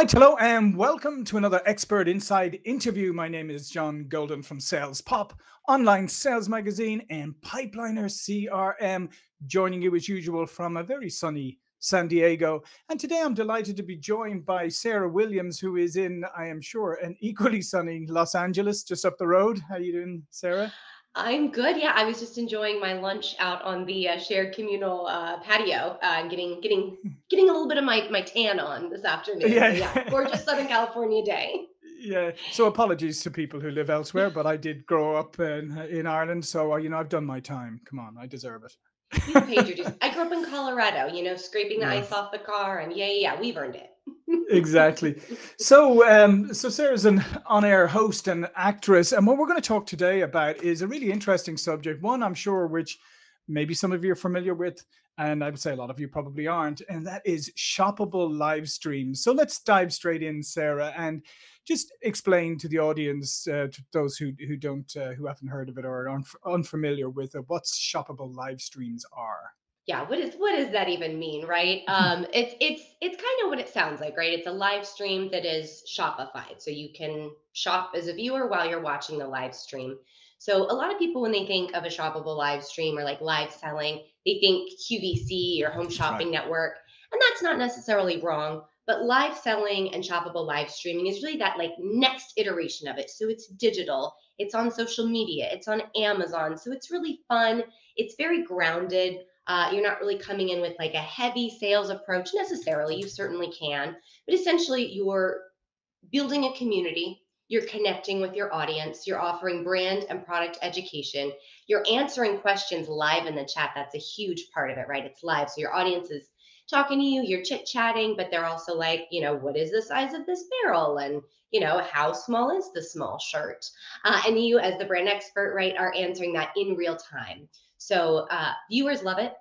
right, hello and welcome to another Expert Inside interview. My name is John Golden from Sales Pop, Online Sales Magazine and Pipeliner CRM, joining you as usual from a very sunny San Diego. And today I'm delighted to be joined by Sarah Williams, who is in, I am sure, an equally sunny Los Angeles, just up the road. How are you doing, Sarah? I'm good. Yeah, I was just enjoying my lunch out on the shared communal patio, getting a little bit of my tan on this afternoon. Yeah, yeah. Gorgeous Southern California day. Yeah. So apologies to people who live elsewhere, but I did grow up in Ireland, so I've done my time. Come on, I deserve it. You paid your dues. I grew up in Colorado, scraping the ice off the car, and yeah, we've earned it. Exactly. So Sarah's an on-air host and actress, and what we're going to talk today about is a really interesting subject, one I'm sure which maybe some of you are familiar with, and I would say a lot of you probably aren't, and that is shoppable live streams. So let's dive straight in, Sarah, and just explain to the audience, to those who haven't heard of it or are unfamiliar with it, what shoppable live streams are. Yeah, what does that even mean, right? It's kind of what it sounds like, right? It's a live stream that is Shopified, so you can shop as a viewer while you're watching the live stream. So a lot of people, when they think of a shoppable live stream or like live selling, they think QVC or Home Shopping Network, and that's not necessarily wrong. But live selling and shoppable live streaming is really that like next iteration of it. So it's digital, it's on social media, it's on Amazon, so it's really fun. It's very grounded. You're not really coming in with like a heavy sales approach necessarily. You certainly can, but essentially you're building a community. You're connecting with your audience. You're offering brand and product education. You're answering questions live in the chat. That's a huge part of it, right? It's live. So your audience is talking to you, you're chit-chatting, but they're also like, what is the size of this barrel? And, how small is the small shirt? And you as the brand expert, right, are answering that in real time. So viewers love it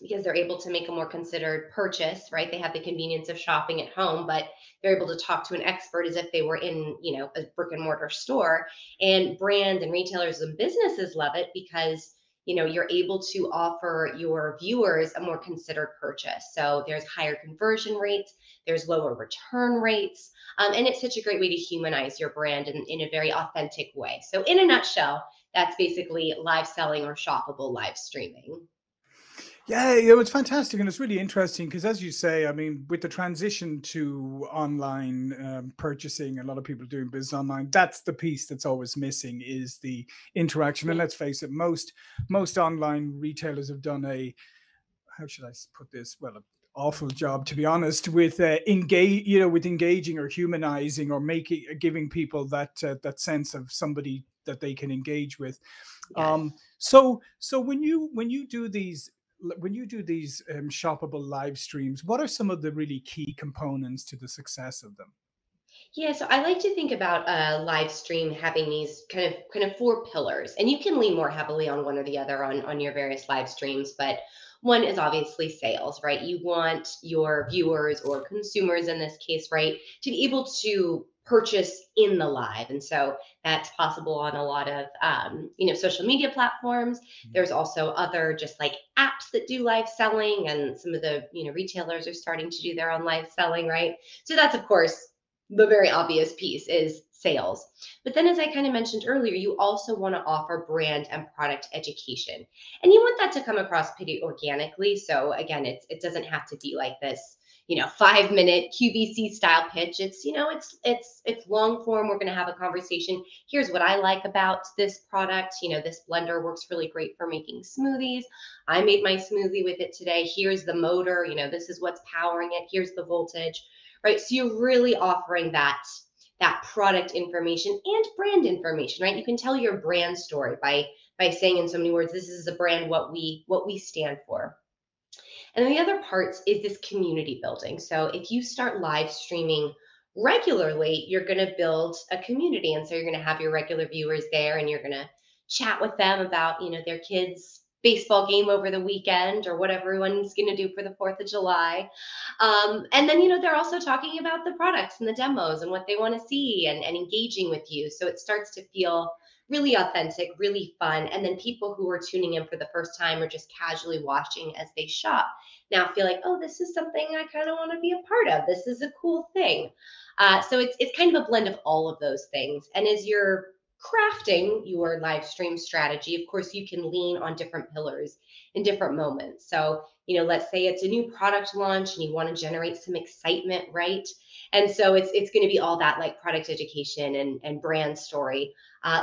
because they're able to make a more considered purchase, right? They have the convenience of shopping at home, but they're able to talk to an expert as if they were in, a brick and mortar store. And brands and retailers and businesses love it because, you're able to offer your viewers a more considered purchase. So there's higher conversion rates, there's lower return rates, and it's such a great way to humanize your brand in a very authentic way. So in a nutshell, that's basically live selling or shoppable live streaming. Yeah, it's fantastic. And it's really interesting because, as you say, I mean, with the transition to online purchasing, a lot of people doing business online, that's the piece that's always missing is the interaction. And let's face it, most online retailers have done a, how should I put this? Well, an awful job, to be honest, with engaging or humanizing or giving people that sense of somebody that they can engage with. Yes. So when you do these shoppable live streams, what are some of the really key components to the success of them? Yeah, so I like to think about a live stream having these kind of four pillars, and you can lean more heavily on one or the other on your various live streams, but one is obviously sales, right? You want your viewers or consumers in this case, right, to be able to purchase in the live. And so that's possible on a lot of, social media platforms. There's also other just like apps that do live selling, and some of the, retailers are starting to do their own live selling, right? So that's, of course, the very obvious piece is sales. But then, as I kind of mentioned earlier, you also want to offer brand and product education. And you want that to come across pretty organically. So again, it doesn't have to be like this, 5-minute QVC style pitch. It's, it's long form. We're going to have a conversation. Here's what I like about this product. This blender works really great for making smoothies. I made my smoothie with it today. Here's the motor. This is what's powering it. Here's the voltage, right? So you're really offering that product information and brand information, right? You can tell your brand story by saying in so many words, this is a brand, what we stand for. And then the other part is this community building. So if you start live streaming regularly, you're going to build a community. And so you're going to have your regular viewers there, and you're going to chat with them about, their kids' baseball game over the weekend or what everyone's going to do for the 4th of July. And then, they're also talking about the products and the demos and what they want to see and engaging with you. So it starts to feel really authentic, really fun. And then people who are tuning in for the first time or just casually watching as they shop now feel like, oh, this is something I kind of want to be a part of. This is a cool thing. So it's kind of a blend of all of those things. And as you're crafting your live stream strategy, of course, you can lean on different pillars in different moments. So, you know, let's say it's a new product launch and you want to generate some excitement, right? And so it's going to be all that, like, product education and brand story.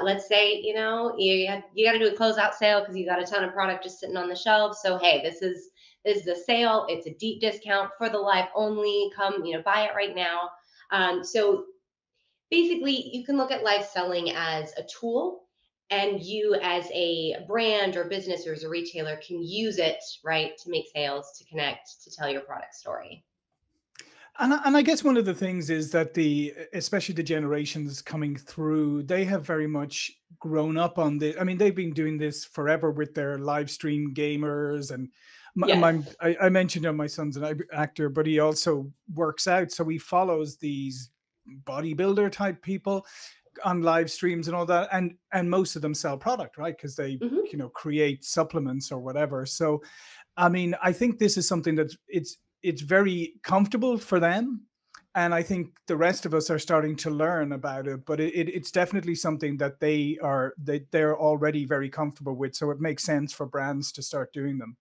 Let's say, you know, you got to do a closeout sale because you got a ton of product just sitting on the shelf. So, hey, this is a sale. It's a deep discount for the live only. Come, you know, buy it right now. So basically, you can look at live selling as a tool, and you as a brand or business or as a retailer can use it, right, to make sales, to connect, to tell your product story. And I guess one of the things is that especially the generations coming through, they have very much grown up on this. I mean, they've been doing this forever with their live stream gamers. And I mentioned my son's an actor, but he also works out. So he follows these bodybuilder type people on live streams and all that. And most of them sell product, right? Because they, you know, create supplements or whatever. So, I mean, I think this is something that it's very comfortable for them. And I think the rest of us are starting to learn about it, but it's definitely something that they're already very comfortable with. So it makes sense for brands to start doing them.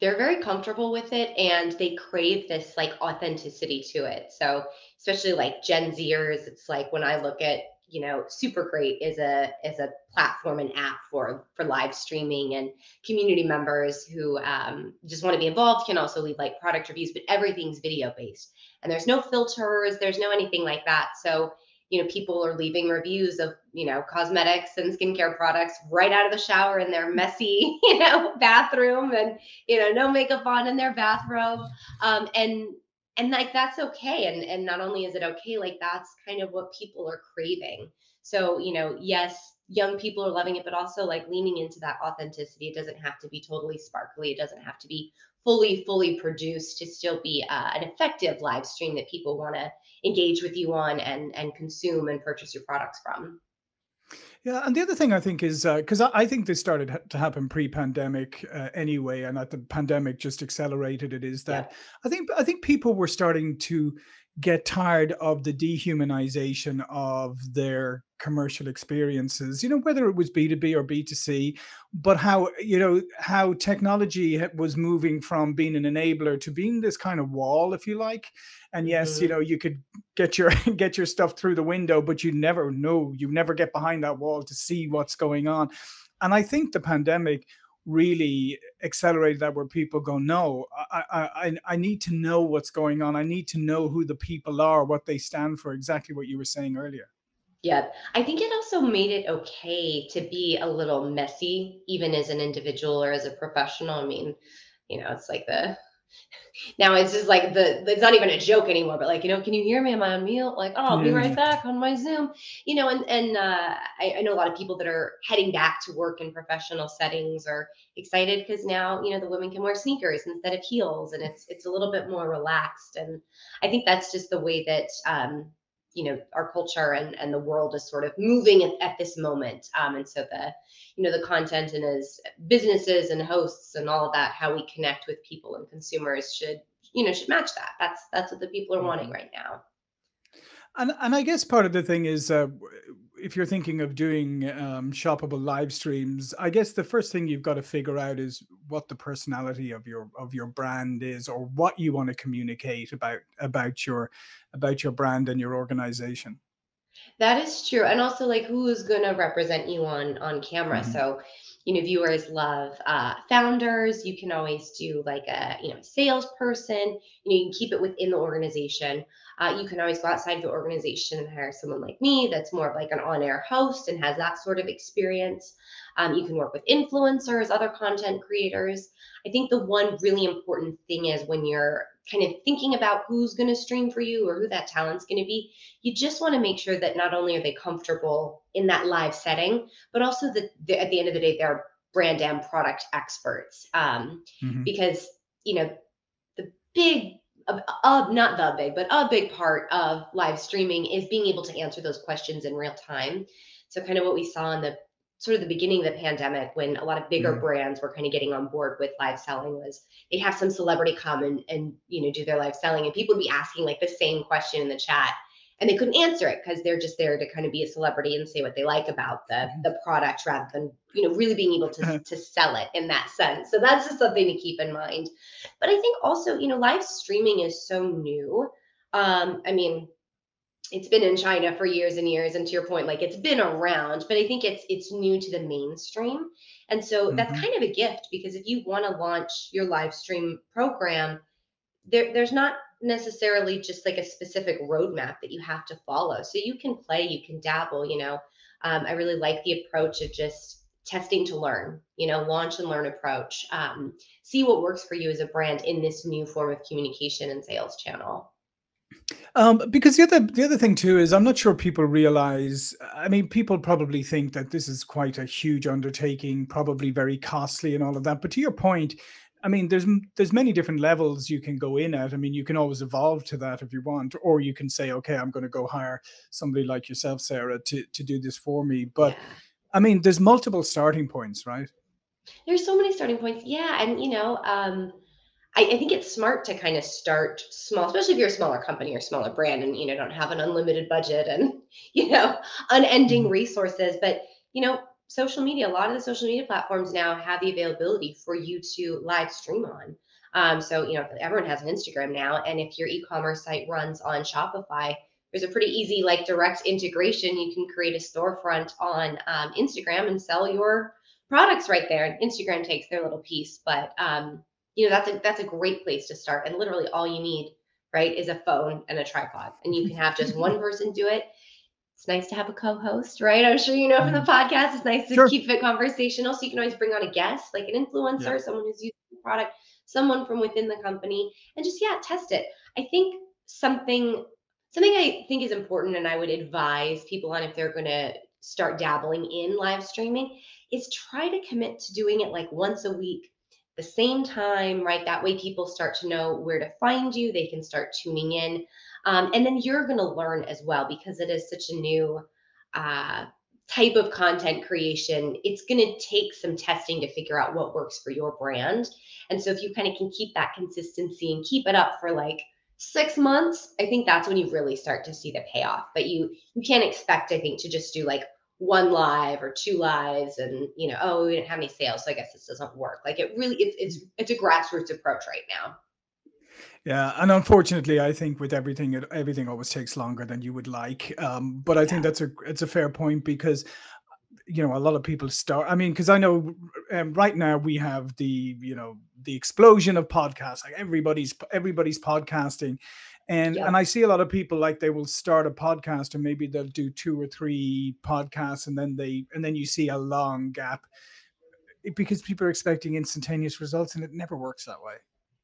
They're very comfortable with it, and they crave this, like, authenticity to it. So especially, like, Gen Zers, it's like when I look at, you know, Supergreat is a platform and app for live streaming, and community members who just want to be involved can also leave, like, product reviews, but everything's video based and there's no filters. There's no anything like that. So, you know, people are leaving reviews of, you know, cosmetics and skincare products right out of the shower in their messy, you know, bathroom, and, you know, no makeup on in their bathrobe. And like, that's okay. And not only is it okay, like, that's kind of what people are craving. So, you know, yes, young people are loving it, but also, like, leaning into that authenticity. It doesn't have to be totally sparkly. It doesn't have to be fully produced to still be an effective live stream that people want to engage with you on and consume and purchase your products from. Yeah. And the other thing I think is, because I think this started to happen pre-pandemic anyway, and that the pandemic just accelerated it, is that I think people were starting to get tired of the dehumanization of their commercial experiences, you know, whether it was B2B or B2C, but how, you know, how technology was moving from being an enabler to being this kind of wall, if you like. And yes, you know, you could get your stuff through the window, but you never get behind that wall to see what's going on. And I think the pandemic really accelerated that, where people go, no, I need to know what's going on. I need to know who the people are, what they stand for, exactly what you were saying earlier. Yeah. I think it also made it okay to be a little messy, even as an individual or as a professional. I mean, you know, it's like now it's just like it's not even a joke anymore, but, like, you know, can you hear me? Am I on mute? Like, oh, I'll be right back on my Zoom, you know, and I know a lot of people that are heading back to work in professional settings are excited because now, you know, the women can wear sneakers instead of heels, and it's a little bit more relaxed. And I think that's just the way that, you know, our culture and the world is sort of moving at this moment. And so you know, the content and as businesses and hosts and all of that, how we connect with people and consumers should match that. That's what the people are wanting right now. And I guess part of the thing is, if you're thinking of doing shoppable live streams, I guess the first thing you've got to figure out is what the personality of your brand is, or what you want to communicate about your brand and your organization. That is true. And also, like, who is going to represent you on camera? So, you know, viewers love founders. You can always do, like, a, you know, salesperson. You can keep it within the organization. You can always go outside the organization and hire someone like me that's more of, like, an on-air host and has that sort of experience. You can work with influencers, other content creators. I think the one really important thing is, when you're kind of thinking about who's going to stream for you or who that talent's going to be, you just want to make sure that not only are they comfortable in that live setting, but also that at the end of the day, they're brand and product experts. Because, you know, a big part of live streaming is being able to answer those questions in real time. So kind of what we saw in the sort of the beginning of the pandemic, when a lot of bigger brands were kind of getting on board with live selling, was they have some celebrity come and you know, do their live selling, and people would be asking like the same question in the chat, and they couldn't answer it because they're just there to kind of be a celebrity and say what they like about the product, rather than, you know, really being able to sell it in that sense. So that's just something to keep in mind. But I think also, you know, live streaming is so new. I mean, it's been in China for years and years, and to your point, like, it's been around, but I think it's new to the mainstream. And so that's kind of a gift, because if you want to launch your live stream program, there's not necessarily just like a specific roadmap that you have to follow. So you can play, you can dabble, you know. I really like the approach of just testing to learn, you know, launch and learn approach. See what works for you as a brand in this new form of communication and sales channel. Because the other thing too is, I'm not sure people realize, I mean, people probably think that this is quite a huge undertaking, probably very costly and all of that. But to your point, I mean, there's many different levels you can go in at. I mean, you can always evolve to that if you want, or you can say, okay, I'm going to go hire somebody like yourself, Sarah, to do this for me. But yeah. I mean, there's multiple starting points, right? There's so many starting points. Yeah. And, you know, I think it's smart to kind of start small, especially if you're a smaller company or smaller brand and, you know, don't have an unlimited budget and, you know, unending resources. But, you know, social media, a lot of the social media platforms now have the availability for you to live stream on. So, you know, everyone has an Instagram now. And if your e-commerce site runs on Shopify, there's a pretty easy, like, direct integration. You can create a storefront on Instagram and sell your products right there. And Instagram takes their little piece, but, you know, that's a great place to start. And literally all you need, right, is a phone and a tripod, and you can have just one person do it. It's nice to have a co-host, right? I'm sure, you know, from the podcast, it's nice to keep it conversational. So you can always bring on a guest, like an influencer, someone who's using the product, someone from within the company, and just, yeah, test it. I think something I think is important, and I would advise people on if they're going to start dabbling in live streaming, is try to commit to doing it like once a week, the same time, right? That way people start to know where to find you. They can start tuning in. And then you're going to learn as well, because it is such a new type of content creation. It's going to take some testing to figure out what works for your brand. And so if you kind of can keep that consistency and keep it up for like 6 months, I think that's when you really start to see the payoff. But you can't expect, I think, to just do like one live or two lives and, you know, oh, we didn't have any sales, so I guess this doesn't work. Like, it really, it's a grassroots approach right now. Yeah. And unfortunately, I think with everything always takes longer than you would like. But I think it's a fair point, because, you know, a lot of people start, I mean, because I know right now we have the, you know, the explosion of podcasts, like everybody's podcasting. And I see a lot of people, like, they will start a podcast and maybe they'll do 2 or 3 podcasts, and then you see a long gap, because people are expecting instantaneous results, and it never works that way.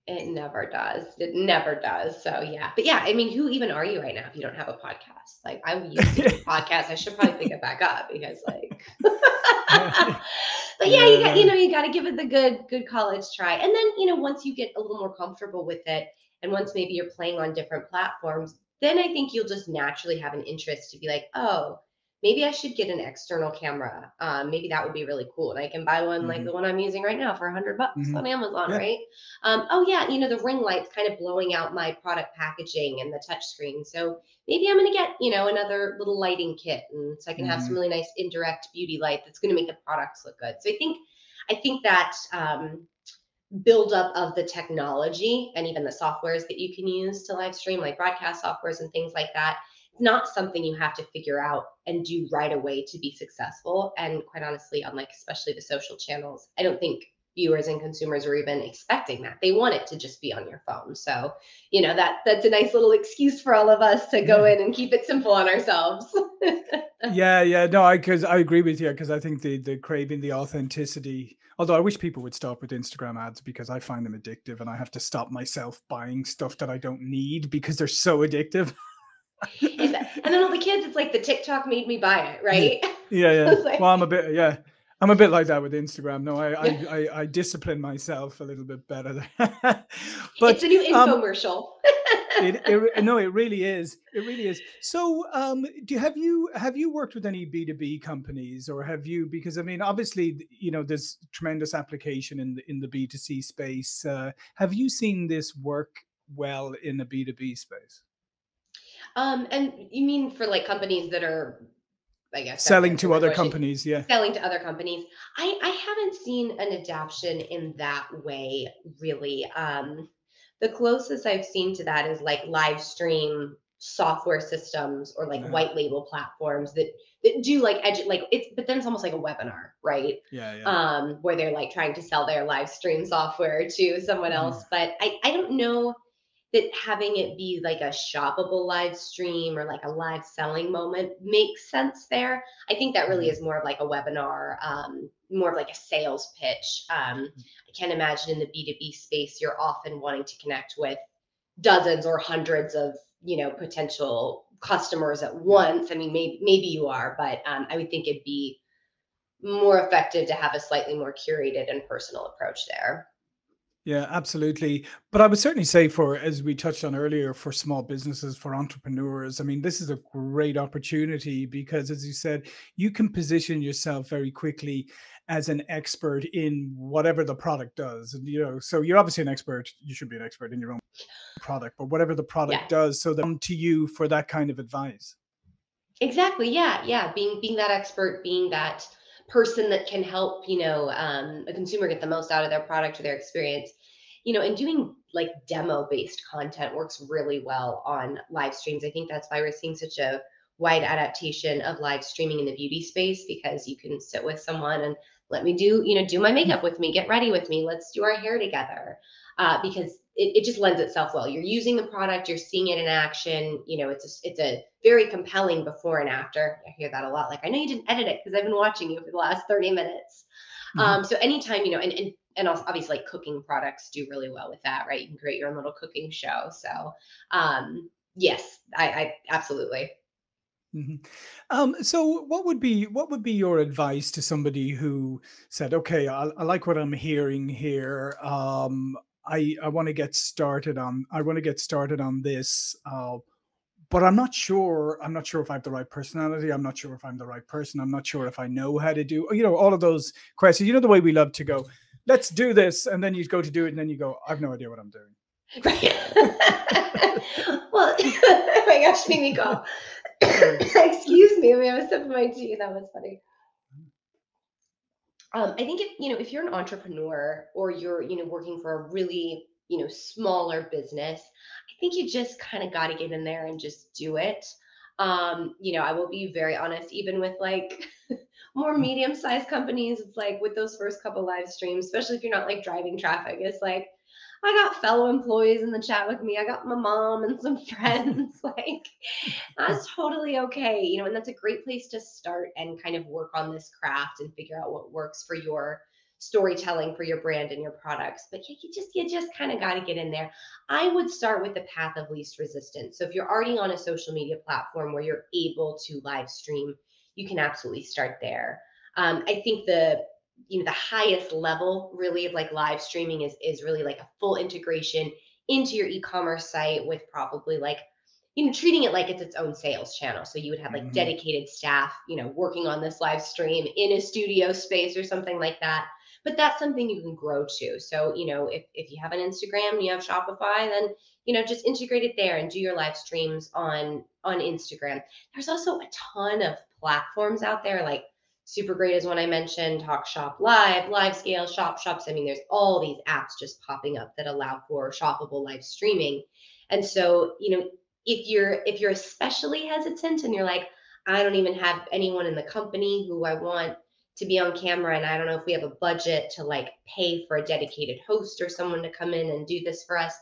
It never does. It never does. So yeah. But yeah, I mean, who even are you right now if you don't have a podcast? Like, I used to do podcasts. I should probably pick it back up, because, like, but yeah, you got to give it the good college try. And then, you know, once you get a little more comfortable with it, and once maybe you're playing on different platforms, then I think you'll just naturally have an interest to be like, oh, maybe I should get an external camera. Maybe that would be really cool. And I can buy one like the one I'm using right now for $100 on Amazon, right? Oh yeah, you know, the ring light's kind of blowing out my product packaging and the touch screen. So maybe I'm going to get, you know, another little lighting kit. And so I can have some really nice indirect beauty light that's going to make the products look good. So I think that buildup of the technology and even the softwares that you can use to live stream, like broadcast softwares and things like that, not something you have to figure out and do right away to be successful. And quite honestly, unlike especially the social channels, I don't think viewers and consumers are even expecting that. They want it to just be on your phone. So, you know, that's a nice little excuse for all of us to go in and keep it simple on ourselves. No, I agree with you, because I think the craving, the authenticity, although I wish people would stop with Instagram ads, because I find them addictive, and I have to stop myself buying stuff that I don't need because they're so addictive. And then all the kids, it's like the TikTok made me buy it, right? Yeah. Like, well, I'm a bit like that with Instagram. No, I discipline myself a little bit better. But it's a new infomercial. No, it really is. It really is. So, have you worked with any B2B companies, or have you? Because I mean, obviously, you know, there's tremendous application in the B2C space. Have you seen this work well in the B2B space? And you mean for like companies that are, I guess, selling to other companies, yeah. Selling to other companies. I haven't seen an adoption in that way, really. The closest I've seen to that is like live stream software systems or like white label platforms that do like but then it's almost like a webinar, right? Yeah. Where they're like trying to sell their live stream software to someone else. But I don't know that having it be like a shoppable live stream or like a live selling moment makes sense there. I think that really is more of like a webinar, more of like a sales pitch. I can't imagine in the B2B space, you're often wanting to connect with dozens or hundreds of, you know, potential customers at once. I mean, maybe you are, but I would think it'd be more effective to have a slightly more curated and personal approach there. Yeah, absolutely. But I would certainly say as we touched on earlier, for small businesses, for entrepreneurs, I mean, this is a great opportunity because, as you said, you can position yourself very quickly as an expert in whatever the product does. And, you know, so you're obviously an expert. You should be an expert in your own product, but whatever the product does, so they come to you for that kind of advice. Exactly. Yeah. Yeah. Being that expert, being that person that can help, you know, a consumer get the most out of their product or their experience, you know, and doing like demo-based content works really well on live streams. I think that's why we're seeing such a wide adaptation of live streaming in the beauty space, because you can sit with someone and let me do my makeup with me, get ready with me, let's do our hair together, because it just lends itself well. You're using the product, you're seeing it in action. You know, it's a very compelling before and after. I hear that a lot. Like, I know you didn't edit it because I've been watching you for the last 30 minutes. So anytime, you know, and also obviously like cooking products do really well with that, right? You can create your own little cooking show. So yes, I absolutely. So what would be your advice to somebody who said, okay, I like what I'm hearing here. I want to get started on this, but I'm not sure. I'm not sure if I have the right personality. I'm not sure if I'm the right person. I'm not sure if I know how to do, you know, all of those questions. You know, the way we love to go, let's do this. And then you go to do it. And then you go, I've no idea what I'm doing. Right. Well, oh my gosh, made me go. Excuse me. I mean, I was sipping my tea. That was funny. I think if you're an entrepreneur or you're, you know, working for a really, you know, smaller business, I think you just kind of got to get in there and just do it. You know, I will be very honest, even with like more medium-sized companies, it's like with those first couple live streams, especially if you're not like driving traffic, it's like, I got fellow employees in the chat with me. I got my mom and some friends. Like, that's totally okay. You know, and that's a great place to start and kind of work on this craft and figure out what works for your storytelling, for your brand and your products. But you just kind of got to get in there. I would start with the path of least resistance. So if you're already on a social media platform where you're able to live stream, you can absolutely start there. I think the highest level really of like live streaming is really like a full integration into your e-commerce site with probably like, you know, treating it like it's its own sales channel. So you would have like dedicated staff, you know, working on this live stream in a studio space or something like that. But that's something you can grow to. So, you know, if you have an Instagram and you have Shopify, then, you know, just integrate it there and do your live streams on Instagram. There's also a ton of platforms out there like Supergreat is one I mentioned, TalkShopLive, LiveScale, Shops. I mean, there's all these apps just popping up that allow for shoppable live streaming. And so, you know, if you're especially hesitant and you're like, I don't even have anyone in the company who I want to be on camera, and I don't know if we have a budget to like pay for a dedicated host or someone to come in and do this for us,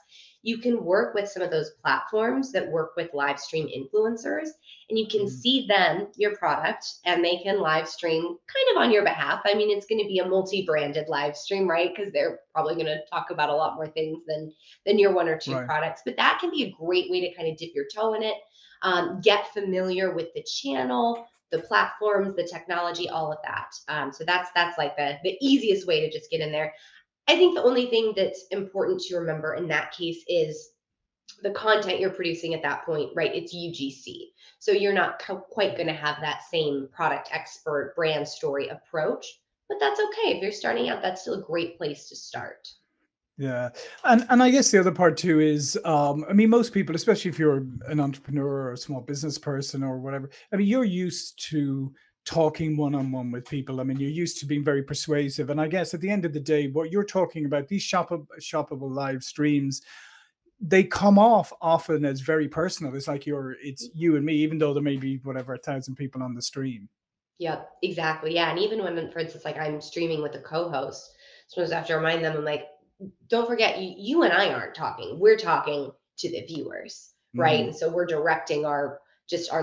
you can work with some of those platforms that work with live stream influencers, and you can see them, your product, and they can live stream kind of on your behalf. I mean, it's going to be a multi-branded live stream, right? Because they're probably going to talk about a lot more things than your one or two products, but that can be a great way to kind of dip your toe in it, get familiar with the channel, the platforms, the technology, all of that. So that's like the easiest way to just get in there. I think the only thing that's important to remember in that case is the content you're producing at that point, right? It's UGC. So you're not quite going to have that same product expert brand story approach, but that's okay. If you're starting out, that's still a great place to start. Yeah. And I guess the other part too is, I mean, most people, especially if you're an entrepreneur or a small business person or whatever, I mean, you're used to talking one-on-one with people. I mean, you're used to being very persuasive. And I guess at the end of the day, what you're talking about, these shoppable live streams, they come off often as very personal. It's like it's you and me, even though there may be whatever, 1,000 people on the stream. Yep, exactly. Yeah. And even when, for instance, like I'm streaming with a co-host, sometimes I have to remind them, I'm like, don't forget, you and I aren't talking. We're talking to the viewers, right? Mm-hmm. And so we're directing our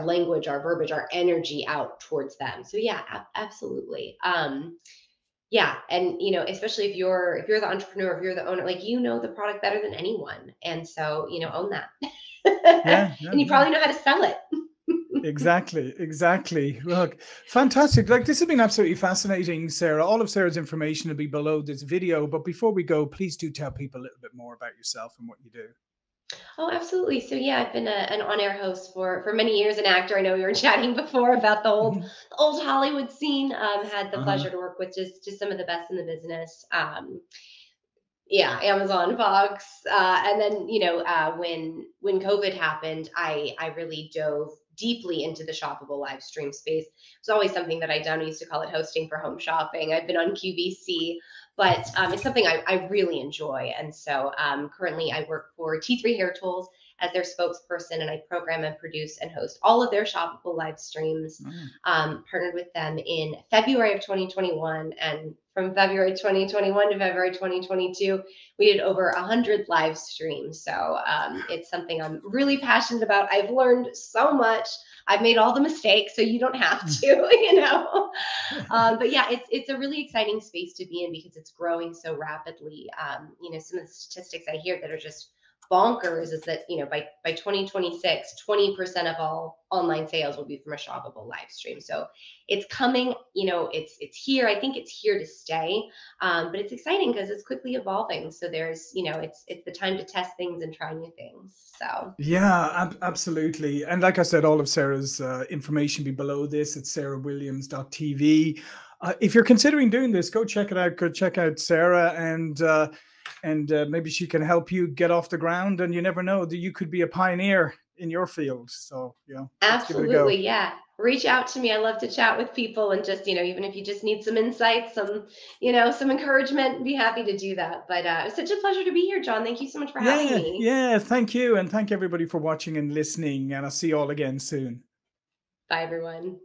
language, our verbiage, our energy out towards them. So yeah, absolutely. Yeah. And, you know, especially if you're the entrepreneur, if you're the owner, like, you know, the product better than anyone. And so, you know, own that. And you probably know how to sell it. Exactly. Look, fantastic. Like, this has been absolutely fascinating, Sarah. All of Sarah's information will be below this video. But before we go, please do tell people a little bit more about yourself and what you do. Oh, absolutely. So yeah, I've been an on-air host for many years, an actor. I know we were chatting before about the old Hollywood scene. Had the pleasure to work with just some of the best in the business. Yeah, Amazon, Fox. And then, you know, when COVID happened, I really dove deeply into the shoppable live stream space. It's always something that I've done. I used to call it hosting for home shopping. I've been on QVC, but it's something I really enjoy. And so currently I work for T3 Hair Tools as their spokesperson, and I program and produce and host all of their shoppable live streams. Partnered with them in February of 2021. And from February 2021 to February 2022, we did over 100 live streams. So it's something I'm really passionate about. I've learned so much. I've made all the mistakes, so you don't have to, you know. But yeah, it's a really exciting space to be in because it's growing so rapidly. You know, some of the statistics I hear that are just bonkers is that, you know, by 2026, 20% of all online sales will be from a shoppable live stream. So it's coming, you know, it's here. I think it's here to stay. But it's exciting because it's quickly evolving. So there's, you know, it's the time to test things and try new things. So yeah, absolutely. And like I said, all of Sarah's information be below this. It's sarahwilliams.tv. If you're considering doing this, go check it out. Go check out Sarah, and maybe she can help you get off the ground. And you never know, that you could be a pioneer in your field. So, you know, absolutely. Yeah. Reach out to me. I love to chat with people, and just, you know, even if you just need some insights, some encouragement, be happy to do that. But it's such a pleasure to be here, John. Thank you so much for having me. Yeah. Thank you. And thank everybody for watching and listening. And I'll see you all again soon. Bye, everyone.